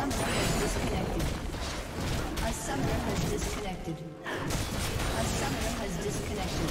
A summoner has reconnected. A summoner has disconnected. A summoner has disconnected.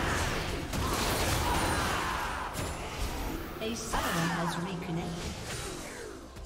A summoner has reconnected. A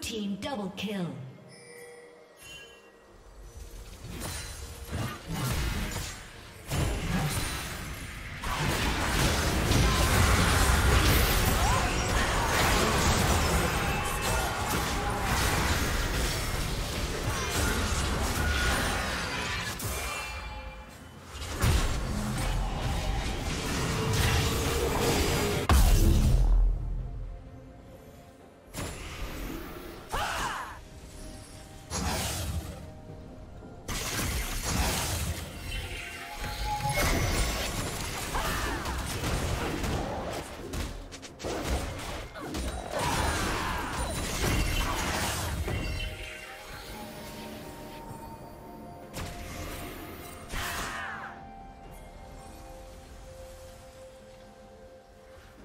Team double kill.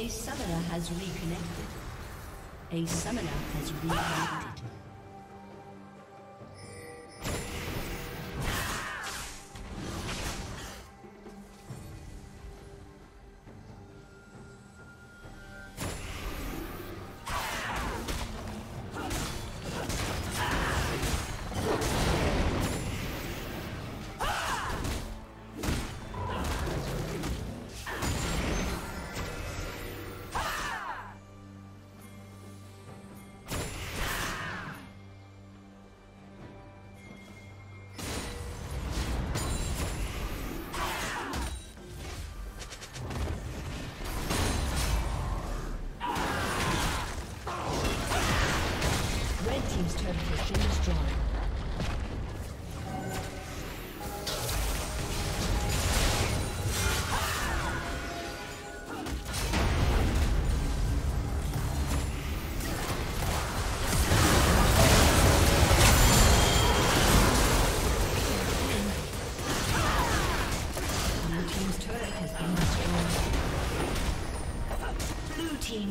A summoner has reconnected. A summoner has reconnected.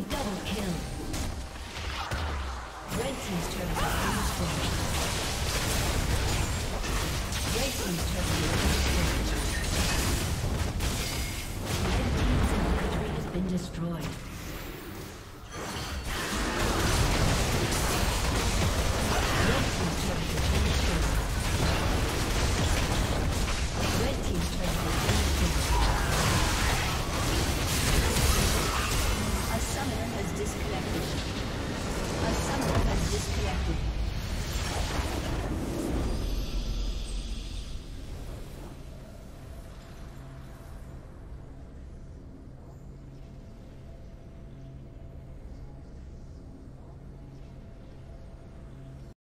Double kill. Red team's turret has been destroyed.